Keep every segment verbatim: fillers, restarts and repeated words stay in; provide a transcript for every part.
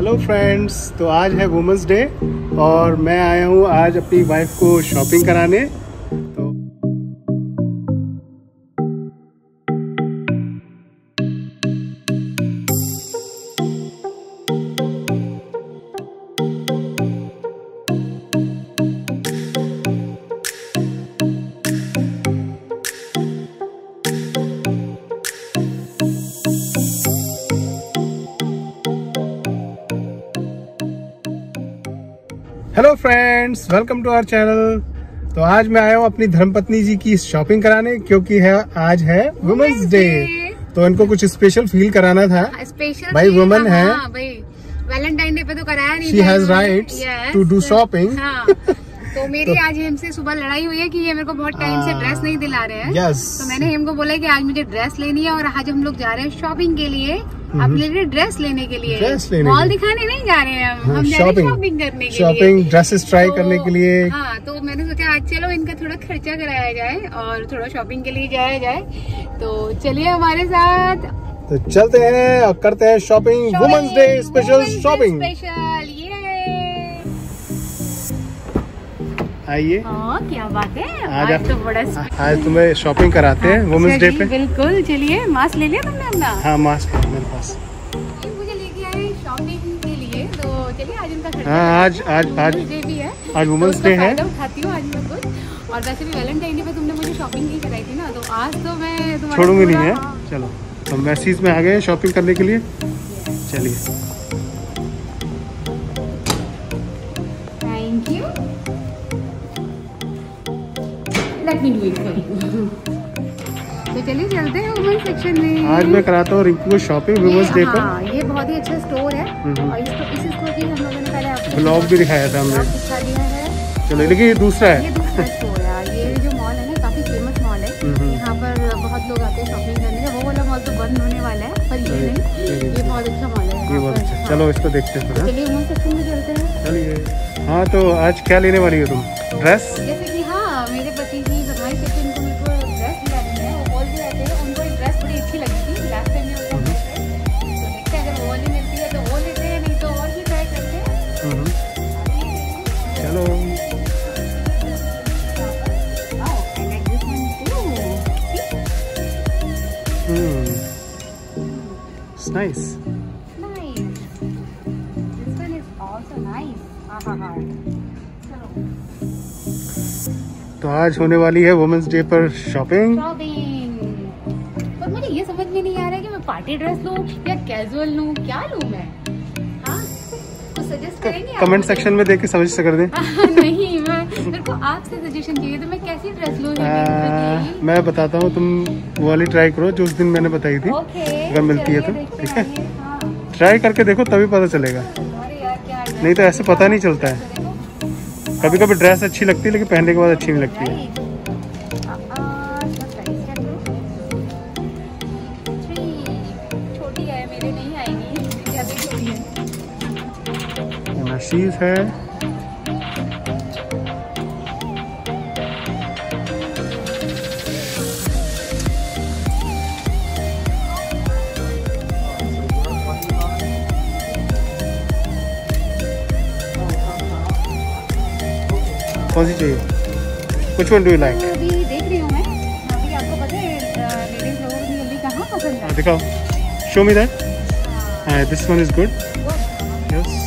Hello friends, तो आज है वुमेंस डे और मैं आया हूँ आज अपनी वाइफ को शॉपिंग कराने। तो hello friends, welcome to our channel. तो आज मैं आया हूँ अपनी धर्मपत्नी जी की शॉपिंग कराने, क्योंकि है आज है वुमेन्स डे। तो इनको कुछ स्पेशल फील कराना था। स्पेशल भाई वुमेन है, वैलेंटाइन डे पे तो कराया नहीं। She has rights to do shopping. तो मेरी तो, आज हमसे सुबह लड़ाई हुई है कि ये मेरे को बहुत टाइम से ड्रेस नहीं दिला रहे हैं। yes. तो मैंने हमको बोला कि आज मुझे ड्रेस लेनी है और आज हम लोग जा रहे हैं शॉपिंग के लिए, अपने लिए ड्रेस लेने के लिए। मॉल दिखाने नहीं जा रहे हैं हम, हम शॉपिंग करने के शॉपिंग ड्रेसेस ट्राई तो, करने के लिए। हाँ, तो मैंने सोचा आज चलो इनका थोड़ा खर्चा कराया जाए और थोड़ा शॉपिंग के लिए जाया जाए। तो चलिए हमारे साथ, तो चलते हैं और करते हैं shopping, women's day special shopping. आइए, क्या बात है, आज, आज तो बड़ा आज तुम्हें शॉपिंग कराते हैं वुमेन्स डे पे। बिल्कुल, चलिए। मास्क ले लिया तुमने अपना? हाँ, मास्क मेरे पास। ये मुझे लेके आए शॉपिंग के लिए। तो चलिए आज इनका खर्चा। हाँ, आज आज आज डे भी है, आज वुमेन्स डे है। उठाती हूँ आज मैं कुछ, और वैसे भी वैलेंटाइन डे पे तुमने मुझे शॉपिंग नहीं कराई थी ना, तो आज तो मैं छोड़ूंगी नहीं है। चलो, हम मैसेज में आ गए शॉपिंग करने के लिए। चलिए, तो चलिए चलते हैं वुमेन्स सेक्शन में। आज मैं कराता हूँ रिंकू शॉपिंग वुमेन्स डे पर। ये बहुत ही अच्छा स्टोर है और इसको इस स्टोर की हम लोगों ने पहले ब्लॉग भी दिखाया था हमने। चलो, देखिए ये दूसरा है, ये दूसरा स्टोर है। ये जो मॉल है ना, काफी फेमस मॉल है, यहाँ पर बहुत लोग आते हैं शॉपिंग करने का। वो वाला मॉल तो बंद होने वाला है, पर ये नहीं, ये बहुत अच्छा मॉल है, ये बहुत अच्छा। चलो इसको देखते हैं। चलिए वुमेन्स सेक्शन में चलते हैं। चलिए। हाँ, तो आज क्या लेने वाली हो तुम? Dress? Nice. Nice. This one is also nice. हाँ हाँ। तो आज होने वाली है वुमेन्स डे पर शॉपिंग। पर मुझे ये समझ में नहीं आ रहा है कि मैं पार्टी ड्रेस लूँ या कैजुअल लूँ, क्या लूँ मैं? हाँ, कुछ सजेस्ट करेंगे? कमेंट सेक्शन में देख के समझ से कर दें। नहीं, मैं मेरे को आपसे सजेशन चाहिए। तो मैं कैसी ड्रेस लूँ? मैं बताता हूँ, तुम वो वाली ट्राई करो जो उस दिन मैंने बताई थी। okay. अगर मिलती है तो ठीक है, ट्राई करके देखो तभी पता चलेगा। नहीं तो ऐसे पता नहीं चलता है। कभी कभी ड्रेस अच्छी लगती है लेकिन पहनने के बाद अच्छी नहीं लगती है। चीज है कौन सी चाहिए? Which one do you like? तो अभी देख रही हूँ मैं। अभी आपको पता है लेडीज लोगों को ये कहाँ पसंद है? दिखाओ। Show me that. हाँ, this one is good. Yes.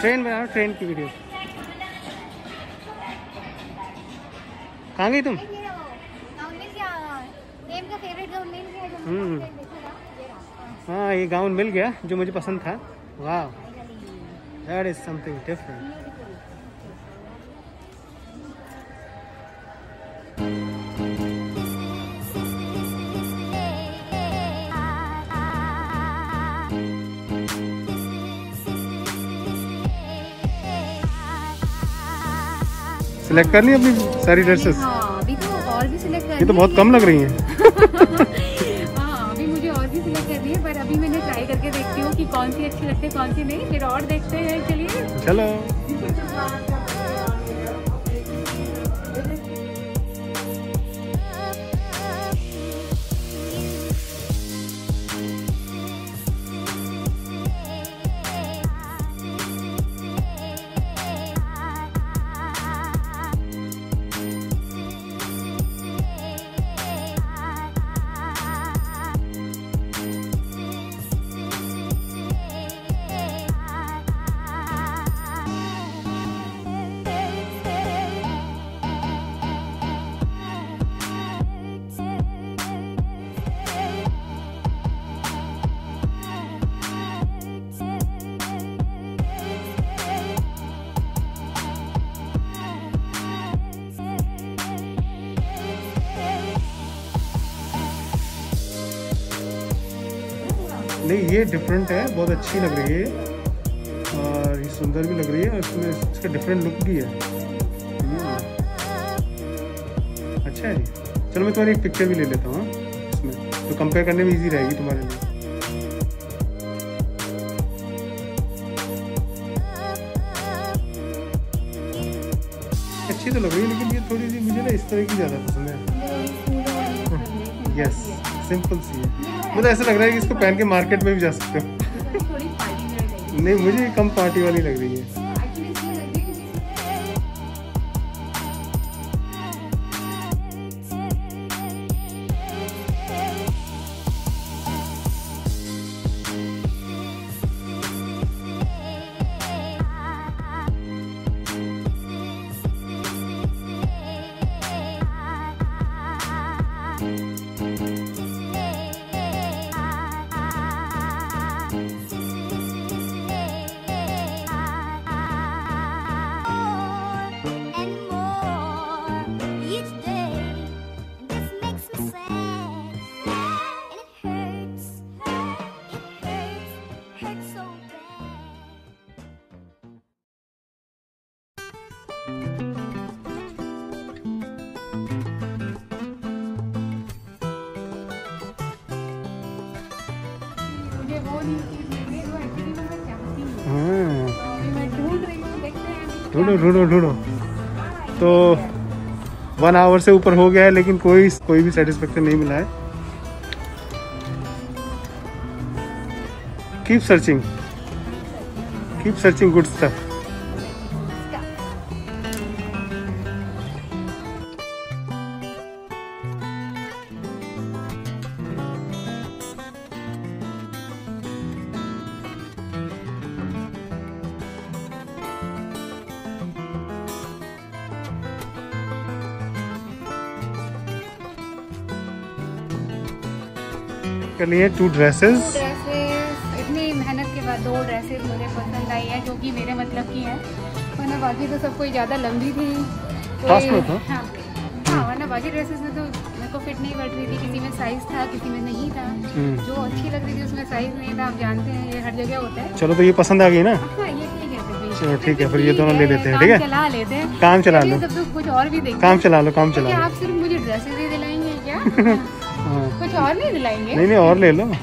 Train में, ट्रेन की वीडियो। कहाँ गई तुम? हम्म, हाँ, ये गाउन मिल गया जो मुझे पसंद था। वाह, that is something different. Select कर ली अपनी सारी ड्रेसेस? हाँ, अभी तो और भी सिलेक्ट कर, ये तो बहुत कम लग रही है। हाँ, अभी मुझे और भी सिलेक्ट करनी है, पर अभी मैंने ट्राई करके देखती हूँ कि कौन सी अच्छी लगती है कौन सी नहीं, फिर और देखते हैं। चलिए चलो। नहीं, ये डिफरेंट है, बहुत अच्छी लग रही है और ये सुंदर भी लग रही है और इसमें इसका डिफरेंट लुक भी है, अच्छा है। चलो मैं तुम्हारी एक पिक्चर भी ले लेता हूँ इसमें, तो कंपेयर करने में इजी रहेगी तुम्हारे लिए। अच्छी तो लग रही है, लेकिन ये थोड़ी सी मुझे ना इस तरह की ज़्यादा पसंद है। यस, सिंपल सी है। मुझे ऐसा लग रहा है कि इसको पहन के मार्केट में भी जा सकते हो। नहीं, मुझे कम पार्टी वाली लग रही है। ढूंढो ढूंढो ढूंढो तो वन आवर से ऊपर हो गया है, लेकिन कोई कोई भी सेटिस्फेक्शन नहीं मिला है। Keep searching, keep searching good stuff. के लिए टू ड्रेसेस, इतनी मेहनत के बाद दो ड्रेसेस मुझे पसंद आई है जो कि मेरे मतलब की है, वरना बाकी तो सब कोई ज़्यादा लंबी थी। हाँ हाँ, वरना बाकी ड्रेसेस में तो मेरे को फिट नहीं बैठ रही थी, किसी में साइज था किसी में नहीं था। जो अच्छी लग रही थी उसमें साइज नहीं था। आप जानते हैं ये हर जगह होता है। चलो तो ये पसंद आ गई ना? हाँ, ये ठीक है। चलो ठीक है, फिर ये दोनों ले लेते हैं। ठीक है, चला लेते हैं, काम चला लो। कुछ और भी देखो, काम चला लो, काम चला। आप सिर्फ मुझे ड्रेसेस ही दिलाएंगे क्या? कुछ और नहीं दिलाएंगे? नहीं नहीं, और ले लो। चलो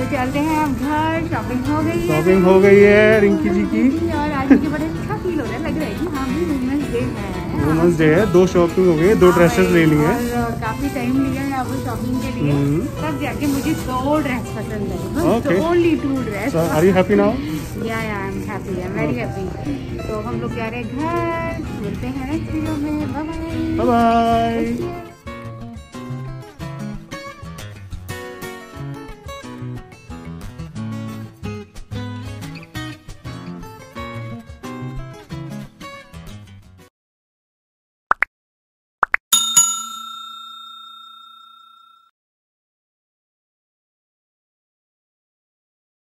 तो चलते हैं अब घर। शॉपिंग हो गई है, शॉपिंग हो गई है रिंकी जी की। और आज मुझे बड़ा अच्छा फील हो रहा है, लग रहा है कि हाँ भी वुमेन्स डे है। वुमेन्स डे है, दो शॉपिंग हो गई, दो ड्रेसेस ले ली है। काफी टाइम लिया है आपको शॉपिंग के लिए, तब जाके मुझे दो ड्रेस पसंद आई, only two dress. Are you happy now? या I am happy, I am very happy. तो हम लोग जा रहे हैं घर, मिलते हैं नेक्स्ट वीडियो में। Bye bye.